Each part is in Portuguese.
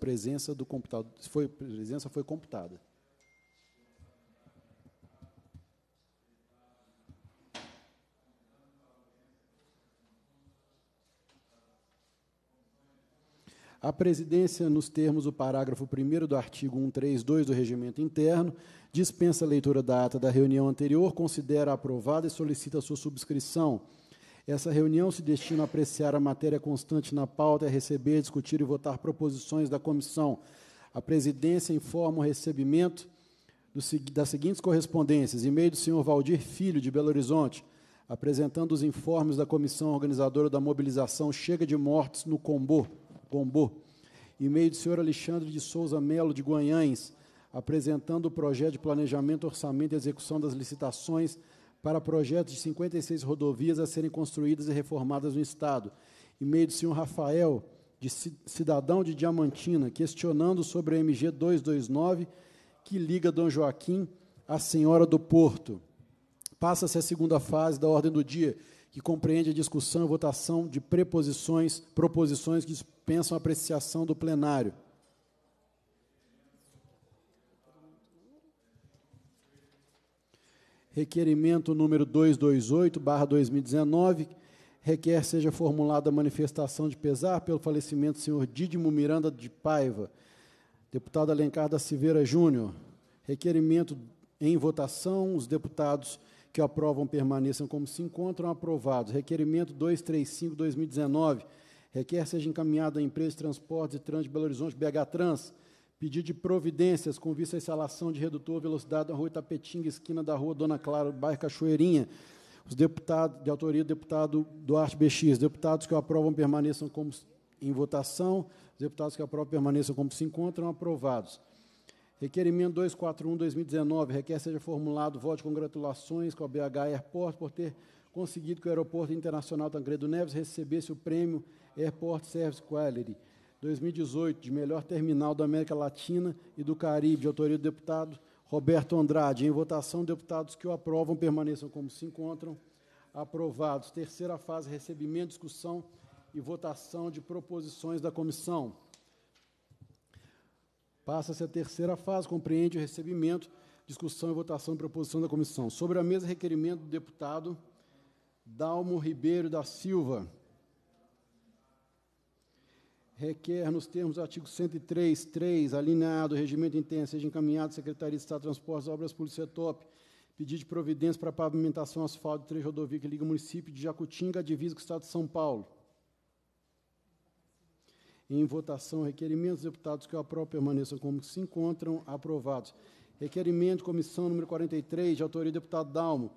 presença do computado, presença foi computada. A presidência, nos termos do parágrafo 1º do artigo 132 do Regimento Interno, dispensa a leitura da ata da reunião anterior, considera aprovada e solicita a sua subscrição. Essa reunião se destina a apreciar a matéria constante na pauta e a receber, discutir e votar proposições da comissão. A presidência informa o recebimento das seguintes correspondências. E-mail do senhor Valdir Filho, de Belo Horizonte, apresentando os informes da comissão organizadora da mobilização Chega de Mortes no Combo. E-mail do senhor Alexandre de Souza Melo, de Guanhães, apresentando o projeto de planejamento, orçamento e execução das licitações para projetos de 56 rodovias a serem construídas e reformadas no Estado. E-mail do senhor Rafael, de cidadão de Diamantina, questionando sobre a MG 229, que liga Dom Joaquim à Senhora do Porto. Passa-se a segunda fase da ordem do dia, que compreende a discussão e votação de proposições que dispensam a apreciação do plenário. Requerimento número 228/2019, requer seja formulada a manifestação de pesar pelo falecimento do senhor Dídimo Miranda de Paiva, deputado Alencar da Silveira Júnior. Requerimento em votação, os deputados que aprovam permaneçam como se encontram, aprovados. Requerimento 235/2019, requer seja encaminhado à Empresa de Transportes e Trânsito de Belo Horizonte, BH Trans, pedido de providências com vista à instalação de redutor velocidade na rua Itapetinga, esquina da rua Dona Clara, bairro Cachoeirinha. Os deputados, de autoria do deputado Duarte BX, deputados que aprovam permaneçam como em votação, os deputados que aprovam permaneçam como se encontram, aprovados. Requerimento 241/2019, requer seja formulado voto de congratulações com a BH Airport por ter conseguido que o Aeroporto Internacional Tancredo Neves recebesse o prêmio Airport Service Quality 2018, de melhor terminal da América Latina e do Caribe, de autoria do deputado Roberto Andrade. Em votação, deputados que o aprovam permaneçam como se encontram, aprovados. Terceira fase, recebimento, discussão e votação de proposições da comissão. Passa-se a terceira fase, compreende o recebimento, discussão e votação de proposição da comissão. Sobre a mesa, requerimento do deputado Dalmo Ribeiro da Silva, requer, nos termos do artigo 103.3, alineado, regimento interno, seja encaminhado à Secretaria de Estado de Transportes e Obras Públicas, CETOP, pedido de providência para a pavimentação asfalto de 3 rodovias que ligam o município de Jacutinga à divisa com o Estado de São Paulo. Em votação, requerimentos, deputados que o aprovam permaneçam como se encontram, aprovados. Requerimento, comissão número 43, de autoria do deputado Dalmo,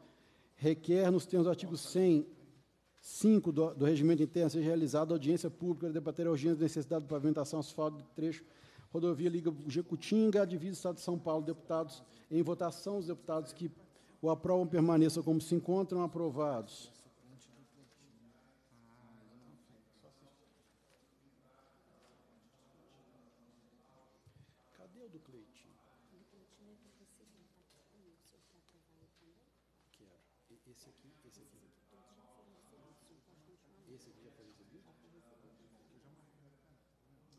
requer, nos termos do artigo 100.5 do Regimento Interno, seja realizada audiência pública para debater a urgência da necessidade de pavimentação asfalto de trecho rodovia liga Jacutinga, divisa Estado de São Paulo. Deputados em votação, os deputados que o aprovam permaneçam como se encontram, aprovados. Cadê o do Cleitinho? Esse aqui. Esse aqui já foi recebido?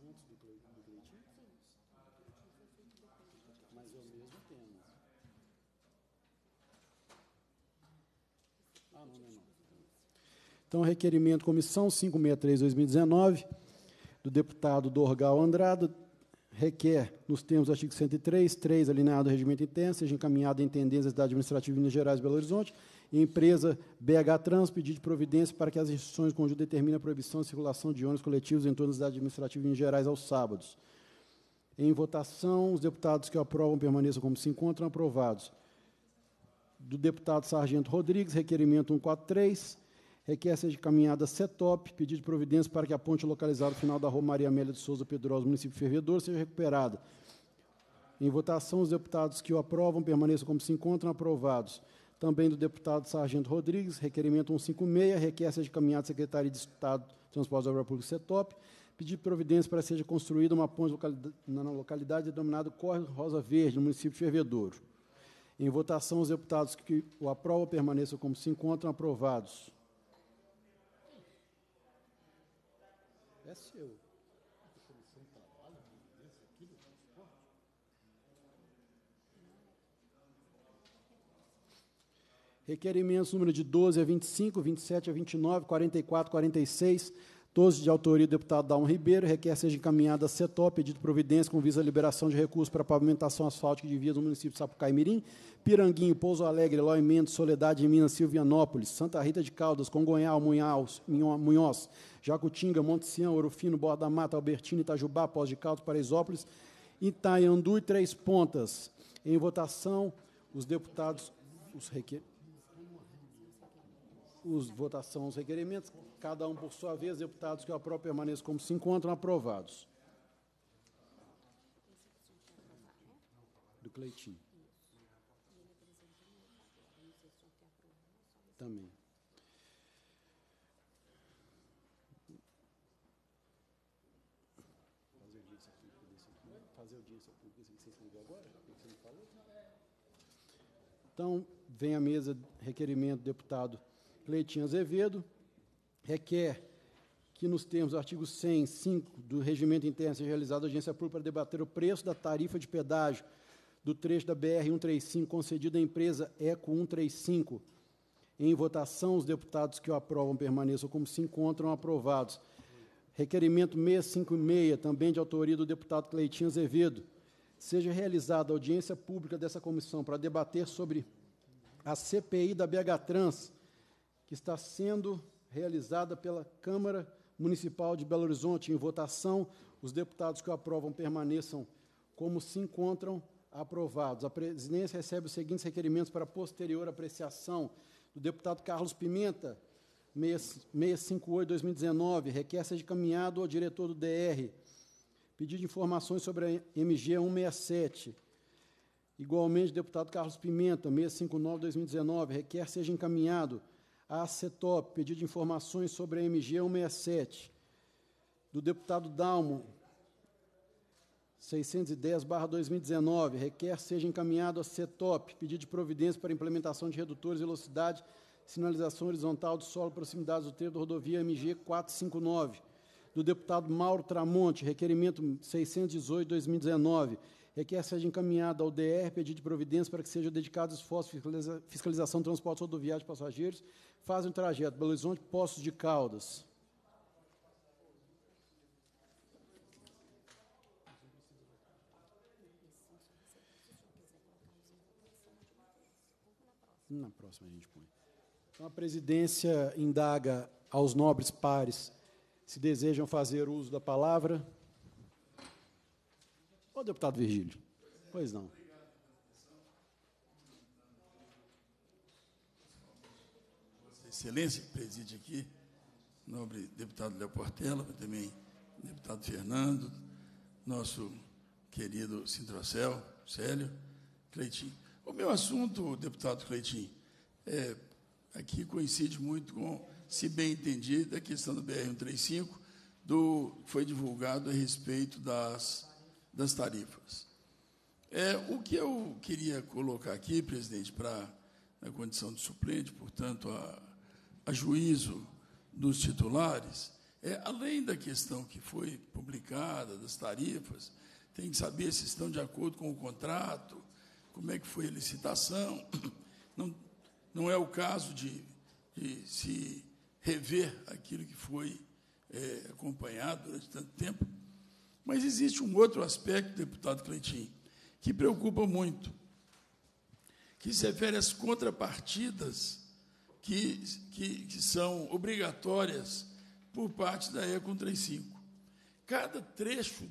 Antes do Cleitinho? Mas é o mesmo tema. Ah, não. Então, requerimento comissão 563/2019, do deputado Dorgal Andrada, requer, nos termos do artigo 103.3, alineado ao regimento interno, seja encaminhado à Intendência da Cidade Administrativa de Minas Gerais, Belo Horizonte, e empresa BH Trans, pedido de providência para que as instituições do conjunto determinem a proibição de circulação de ônibus coletivos em torno da Cidade Administrativa de Minas Gerais aos sábados. Em votação, os deputados que aprovam permaneçam como se encontram, aprovados. Do deputado Sargento Rodrigues, requerimento 143, requer seja encaminhada CETOP, pedido de providência para que a ponte localizada no final da rua Maria Amélia de Souza Pedrosa, município de Fervedor, seja recuperada. Em votação, os deputados que o aprovam permaneçam como se encontram, aprovados. Também do deputado Sargento Rodrigues, requerimento 156, requer seja encaminhada à Secretaria de Estado de Transportes e Obras Públicas, CETOP, pedido de providência para que seja construída uma ponte na localidade denominada Córrego Rosa Verde, no município de Fervedouro. Em votação, os deputados que o aprovam permaneçam como se encontram, aprovados. É seu. Requerimentos número de 12 a 25, 27 a 29, 44, 46, 12 de autoria do deputado Dalmo Ribeiro, requer seja encaminhada a CETOP, pedido de providência com visa à liberação de recursos para pavimentação asfáltica de vias do município de Sapucaí-Mirim, Piranguinho, Pouso Alegre, Ló Mendes, Soledade em Minas, Silvianópolis, Santa Rita de Caldas, Congonhal, Munhoz, Jacutinga, Monte Sião, Orofino, Borda Mata, Albertina, Itajubá, Pós de Caldas, Paraisópolis, Itaiandu e Três Pontas. Em votação, os deputados... Os requerimentos, cada um por sua vez, deputados que eu aprovo permaneçam como se encontram, aprovados. Do Cleitinho. Também. Fazer audiência pública, isso que vocês estão vendo agora? O que você me falou? Então, vem à mesa requerimento do deputado Cleitinho Azevedo, requer que, nos termos do artigo 105 do Regimento Interno, seja realizada audiência pública para debater o preço da tarifa de pedágio do trecho da BR-135, concedida à empresa Eco135. Em votação, os deputados que o aprovam permaneçam como se encontram, aprovados. Requerimento 656, também de autoria do deputado Cleitinho Azevedo, seja realizada audiência pública dessa comissão para debater sobre a CPI da BH Trans, que está sendo realizada pela Câmara Municipal de Belo Horizonte. Em votação, os deputados que o aprovam permaneçam como se encontram, aprovados. A presidência recebe os seguintes requerimentos para posterior apreciação do deputado Carlos Pimenta, 658/2019, requer seja encaminhado ao diretor do DR pedido de informações sobre a MG 167. Igualmente, deputado Carlos Pimenta, 659/2019, requer seja encaminhado a CETOP, pedido de informações sobre a MG 167, do deputado Dalmo, 610/2019, requer seja encaminhado a CETOP, pedido de providência para implementação de redutores de velocidade, sinalização horizontal do solo, proximidades do trevo da rodovia MG 459, do deputado Mauro Tramonte, requerimento 618/2019, requer seja encaminhado ao DR, pedido de providência para que sejam dedicados esforços de fiscalização do transporte rodoviário de passageiros, fazem o trajeto Belo Horizonte, Poços de Caldas. Na próxima a gente põe. Então, a presidência indaga aos nobres pares se desejam fazer uso da palavra. Ô, deputado Virgílio. Pois não. Vossa Excelência, que preside aqui, nobre deputado Léo Portela, também deputado Fernando, nosso querido Sintrocel, Célio, Cleitinho. O meu assunto, deputado Cleitinho, aqui coincide muito com, se bem entendido, a questão do BR-135, foi divulgado a respeito das tarifas. O que eu queria colocar aqui, presidente, para a condição de suplente, portanto, a juízo dos titulares, além da questão que foi publicada, das tarifas, tem que saber se estão de acordo com o contrato, como é que foi a licitação. Não é o caso de se rever aquilo que foi acompanhado durante tanto tempo. Mas existe um outro aspecto, deputado Cleitinho, que preocupa muito, que se refere às contrapartidas que são obrigatórias por parte da Eco 35. Cada trecho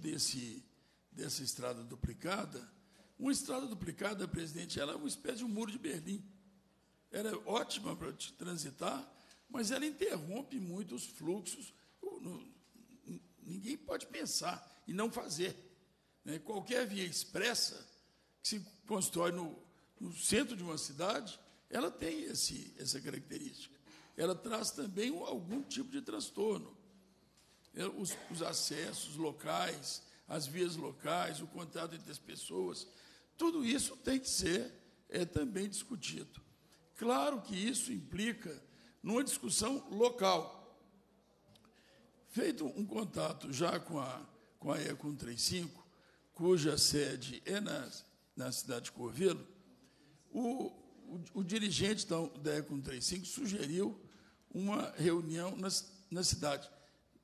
dessa estrada duplicada, uma estrada duplicada, presidente, ela é uma espécie de um muro de Berlim. Ela é ótima para transitar, mas ela interrompe muito os fluxos. Ninguém pode pensar e não fazer. Qualquer via expressa que se constrói no centro de uma cidade, ela tem essa característica. Ela traz também algum tipo de transtorno. Os acessos locais, as vias locais, o contato entre as pessoas, tudo isso tem que ser também discutido. Claro que isso implica numa discussão local. Feito um contato já com a Eco 35, cuja sede é na cidade de Corvelo, o dirigente da Eco 35 sugeriu uma reunião na cidade,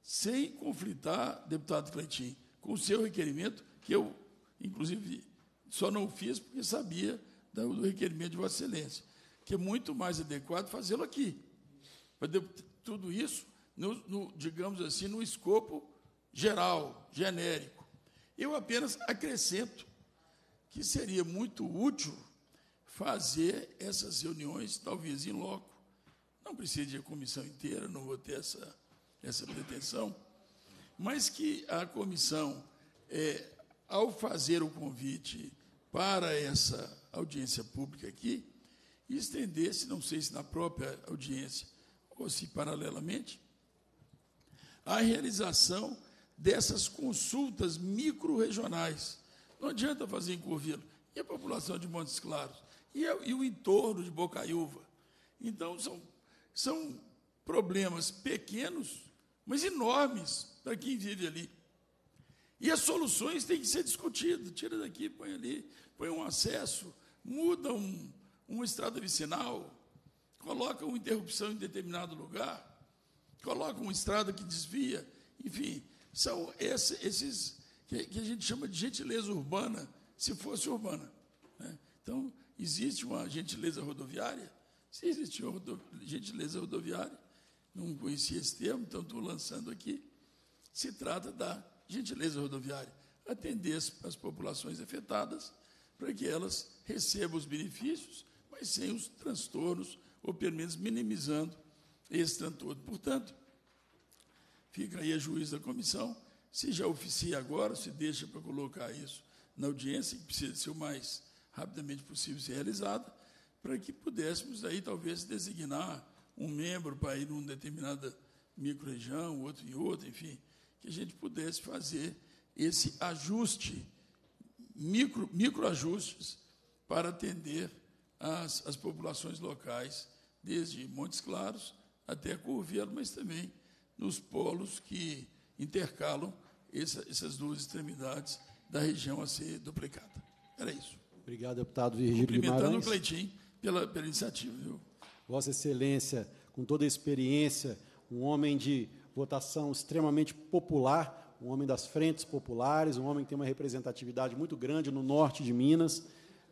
sem conflitar, deputado Cleitinho, com o seu requerimento, que eu, inclusive, só não fiz porque sabia do requerimento de Vossa Excelência, que é muito mais adequado fazê-lo aqui. Tudo isso, digamos assim, no escopo geral, genérico. Eu apenas acrescento que seria muito útil fazer essas reuniões, talvez em loco. Não precisa de comissão inteira, não vou ter essa pretensão, mas que a comissão, ao fazer o convite para essa audiência pública aqui, estendesse, não sei se na própria audiência ou se paralelamente, a realização dessas consultas micro-regionais. Não adianta fazer em Corvelo, e a população de Montes Claros, e o entorno de Bocaiúva. Então, são problemas pequenos, mas enormes para quem vive ali. E as soluções têm que ser discutidas. Tira daqui, põe ali, põe um acesso, muda uma estrada vicinal, coloca uma interrupção em determinado lugar, coloca uma estrada que desvia. Enfim, são esses que a gente chama de gentileza urbana, se fosse urbana, né? Então, existe uma gentileza rodoviária? Se existe uma gentileza rodoviária, não conhecia esse termo, então estou lançando aqui, se trata da gentileza rodoviária, atender as populações afetadas para que elas recebam os benefícios, mas sem os transtornos, ou pelo menos minimizando esse transtorno. Portanto, fica aí a juízo da comissão, se já oficia agora, se deixa para colocar isso na audiência, que precisa ser o mais rapidamente possível ser realizada, para que pudéssemos, aí, talvez, designar um membro para ir numa determinada micro-região, outro em outra, enfim, que a gente pudesse fazer esse ajuste, microajustes, para atender as populações locais, desde Montes Claros até Corvelo, mas também nos polos que intercalam essas duas extremidades da região a ser duplicada. Era isso. Obrigado, deputado Virgílio Guimarães. Cumprimentando o Cleitinho pela iniciativa. Viu? Vossa Excelência, com toda a experiência, um homem de votação extremamente popular, um homem das frentes populares, um homem que tem uma representatividade muito grande no norte de Minas,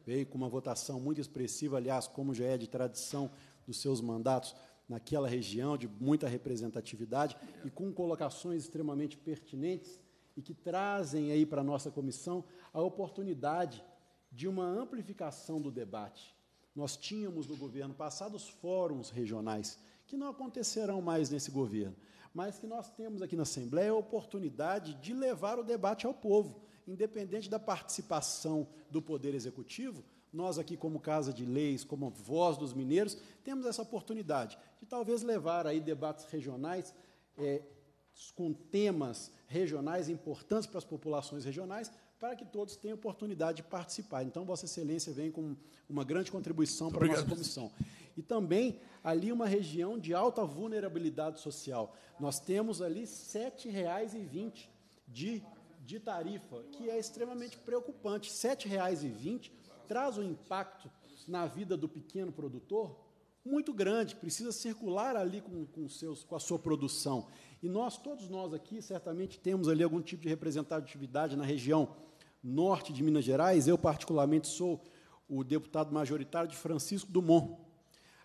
veio com uma votação muito expressiva, aliás, como já é de tradição dos seus mandatos naquela região, de muita representatividade, e com colocações extremamente pertinentes e que trazem aí para a nossa comissão a oportunidade de uma amplificação do debate. Nós tínhamos, no governo passado, os fóruns regionais, que não acontecerão mais nesse governo, mas que nós temos aqui na Assembleia a oportunidade de levar o debate ao povo, independente da participação do Poder Executivo. Nós aqui, como Casa de Leis, como Voz dos Mineiros, temos essa oportunidade de talvez levar aí debates regionais com temas regionais importantes para as populações regionais, para que todos tenham oportunidade de participar. Então, Vossa Excelência vem com uma grande contribuição para a nossa comissão. E também, ali, uma região de alta vulnerabilidade social. Nós temos ali R$ 7,20 de tarifa, que é extremamente preocupante. R$ 7,20 traz um impacto na vida do pequeno produtor muito grande, precisa circular ali com a sua produção. E todos nós aqui, certamente, temos ali algum tipo de representatividade na região norte de Minas Gerais. Eu, particularmente, sou o deputado majoritário de Francisco Dumont.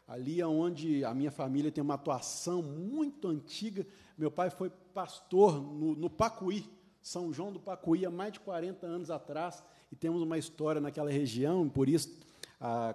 Ali é onde a minha família tem uma atuação muito antiga. Meu pai foi pastor no Pacuí, São João do Pacuí, há mais de 40 anos atrás, e temos uma história naquela região, e por isso,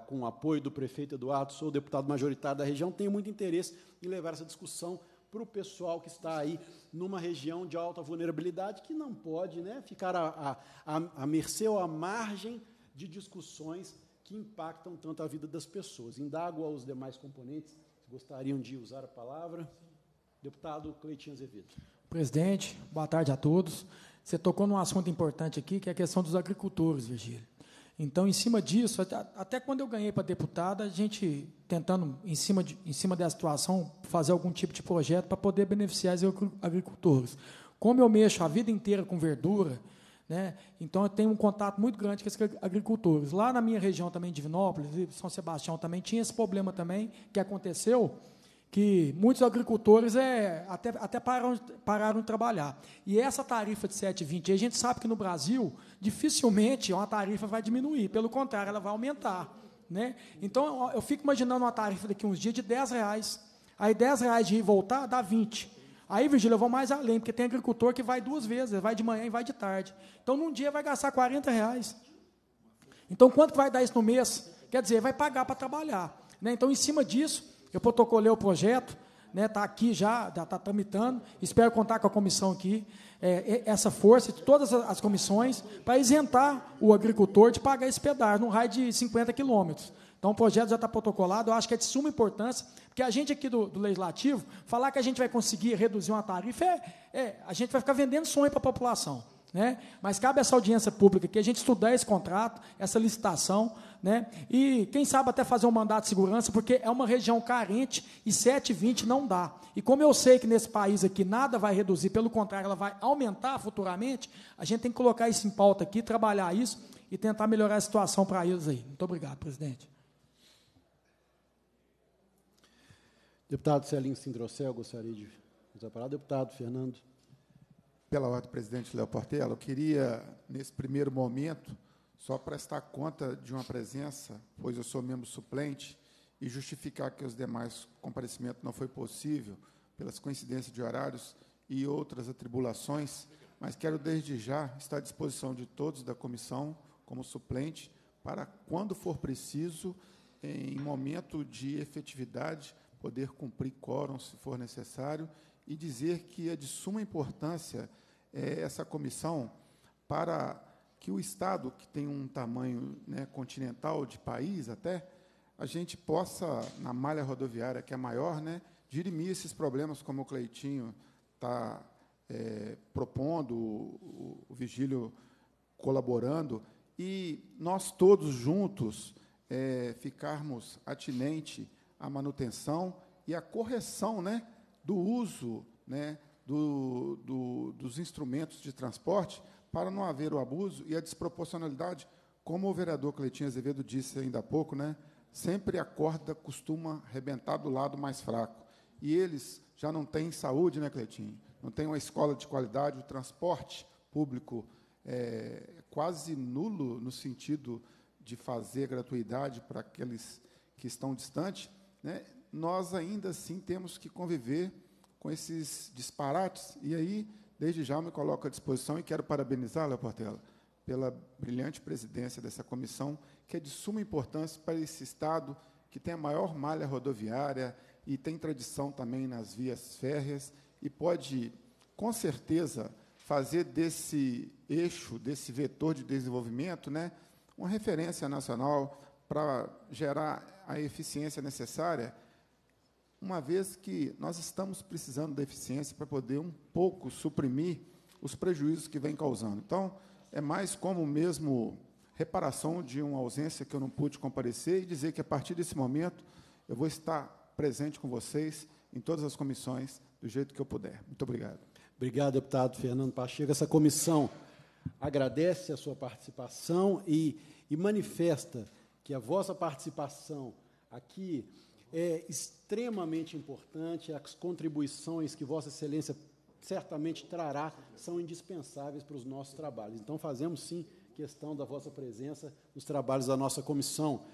com o apoio do prefeito Eduardo, sou o deputado majoritário da região, tenho muito interesse em levar essa discussão para o pessoal que está aí numa região de alta vulnerabilidade, que não pode, né, ficar à mercê ou à margem de discussões que impactam tanto a vida das pessoas. Indago aos demais componentes que gostariam de usar a palavra. Deputado Cleitinho Azevedo. Presidente, boa tarde a todos. Você tocou num assunto importante aqui, que é a questão dos agricultores, Virgílio. Então, em cima disso, até quando eu ganhei para deputada, a gente tentando, em cima da situação, fazer algum tipo de projeto para poder beneficiar os agricultores. Como eu mexo a vida inteira com verdura, Né? Então, eu tenho um contato muito grande com esses agricultores. Lá na minha região também, de Divinópolis, e São Sebastião também, tinha esse problema também que aconteceu, que muitos agricultores até pararam de trabalhar. E essa tarifa de 7,20, a gente sabe que no Brasil, dificilmente uma tarifa vai diminuir, pelo contrário, ela vai aumentar. Né? Então, eu fico imaginando uma tarifa daqui a uns dias de R$10. Aí, R$10 de ir e voltar, dá 20. Aí, Virgílio, eu vou mais além, porque tem agricultor que vai duas vezes, vai de manhã e vai de tarde. Então, num dia, vai gastar R$40. Então, quanto vai dar isso no mês? Quer dizer, vai pagar para trabalhar. Né? Então, em cima disso, eu protocolei o projeto, está aqui já, está tramitando, espero contar com a comissão aqui, essa força de todas as comissões, para isentar o agricultor de pagar esse pedágio, num raio de 50 quilômetros. Então, o projeto já está protocolado, eu acho que é de suma importância, porque a gente aqui do Legislativo, falar que a gente vai conseguir reduzir uma tarifa, a gente vai ficar vendendo sonho para a população. Né? Mas cabe essa audiência pública que a gente estudar esse contrato, essa licitação, né? E quem sabe até fazer um mandato de segurança, porque é uma região carente e 7,20 não dá. E como eu sei que nesse país aqui nada vai reduzir, pelo contrário, ela vai aumentar futuramente, a gente tem que colocar isso em pauta aqui, trabalhar isso e tentar melhorar a situação para eles aí. Muito obrigado, presidente. Deputado Celinho Sintrocel, gostaria de usar a palavra. Deputado Fernando. Pela ordem do presidente Léo Portela, eu queria, nesse primeiro momento, só prestar conta de uma presença, pois eu sou membro suplente, e justificar que os demais comparecimentos não foi possível, pelas coincidências de horários e outras atribulações, mas quero, desde já, estar à disposição de todos da comissão, como suplente, para, quando for preciso, em momento de efetividade, poder cumprir quórum, se for necessário, e dizer que é de suma importância essa comissão para que o Estado, que tem um tamanho, né, continental de país até, a gente possa, na malha rodoviária, que é maior, né, dirimir esses problemas, como o Cleitinho está propondo, o Virgílio colaborando, e nós todos juntos ficarmos atinente à manutenção e à correção, né, do uso, né, dos instrumentos de transporte, para não haver o abuso e a desproporcionalidade, como o vereador Cleitinho Azevedo disse ainda há pouco, né, sempre a corda costuma arrebentar do lado mais fraco. E eles já não têm saúde, né, Cleitinho? Não tem uma escola de qualidade, o transporte público é quase nulo no sentido de fazer gratuidade para aqueles que estão distantes, né? Nós ainda assim temos que conviver com esses disparates. E aí, desde já, me coloco à disposição e quero parabenizar, Léo Portela, pela brilhante presidência dessa comissão, que é de suma importância para esse Estado, que tem a maior malha rodoviária e tem tradição também nas vias férreas, e pode, com certeza, fazer desse eixo, desse vetor de desenvolvimento, né, uma referência nacional para gerar a eficiência necessária, uma vez que nós estamos precisando da eficiência para poder um pouco suprimir os prejuízos que vem causando. Então, é mais como mesmo reparação de uma ausência que eu não pude comparecer, e dizer que, a partir desse momento, eu vou estar presente com vocês em todas as comissões, do jeito que eu puder. Muito obrigado. Obrigado, deputado Fernando Pacheco. Essa comissão agradece a sua participação e manifesta que a vossa participação aqui é extremamente importante, as contribuições que Vossa Excelência certamente trará são indispensáveis para os nossos trabalhos. Então, fazemos, sim, questão da vossa presença nos trabalhos da nossa comissão.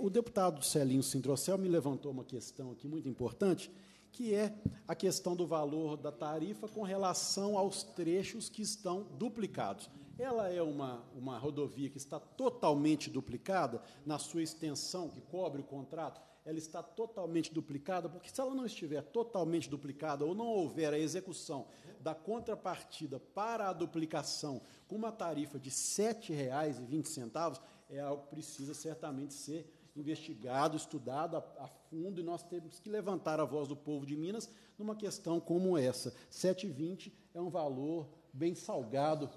O deputado Celinho Sintrocel me levantou uma questão aqui muito importante, que é a questão do valor da tarifa com relação aos trechos que estão duplicados. Ela é uma rodovia que está totalmente duplicada na sua extensão, que cobre o contrato, ela está totalmente duplicada, porque se ela não estiver totalmente duplicada ou não houver a execução da contrapartida para a duplicação com uma tarifa de R$ 7,20, é algo que precisa certamente ser investigado, estudado a fundo, e nós temos que levantar a voz do povo de Minas numa questão como essa. R$ 7,20 é um valor bem salgado,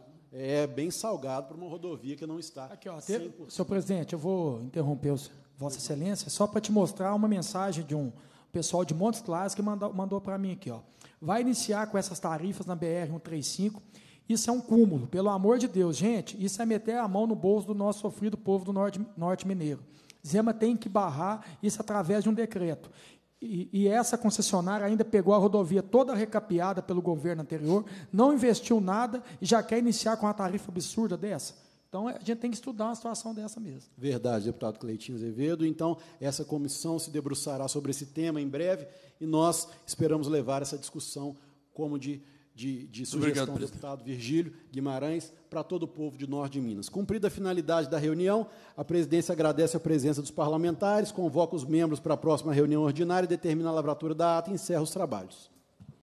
bem salgado para uma rodovia que não está aqui, ó, 100%. Senhor presidente, eu vou interromper o senhor. Vossa Excelência, só para te mostrar uma mensagem de um pessoal de Montes Claros que mandou para mim aqui. Ó. Vai iniciar com essas tarifas na BR-135 Isso é um cúmulo, pelo amor de Deus, gente, isso é meter a mão no bolso do nosso sofrido povo do norte mineiro. Zema tem que barrar isso através de um decreto. E essa concessionária ainda pegou a rodovia toda recapeada pelo governo anterior, não investiu nada e já quer iniciar com uma tarifa absurda dessa. Então, a gente tem que estudar uma situação dessa mesmo. Verdade, deputado Cleitinho Azevedo. Então, essa comissão se debruçará sobre esse tema em breve e nós esperamos levar essa discussão como de sugestão do deputado Virgílio Guimarães para todo o povo de Norte de Minas. Cumprida a finalidade da reunião, a presidência agradece a presença dos parlamentares, convoca os membros para a próxima reunião ordinária, determina a lavratura da ata e encerra os trabalhos.